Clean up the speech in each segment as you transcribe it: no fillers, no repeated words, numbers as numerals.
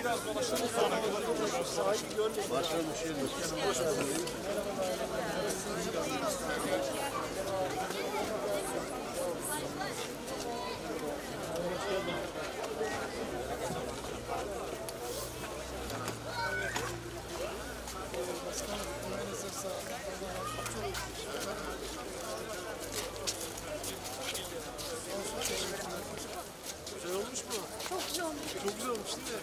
biraz dolaşalım. Başka bir şey mi? Güzel olmuş mu? Çok güzel olmuş. Çok güzel olmuş değil mi?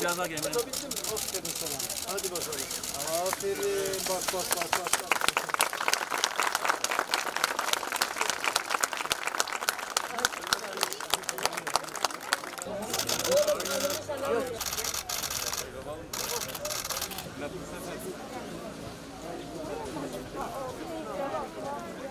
biraz daha gel. Hadi bakalım. Aferin. Bak. Gracias.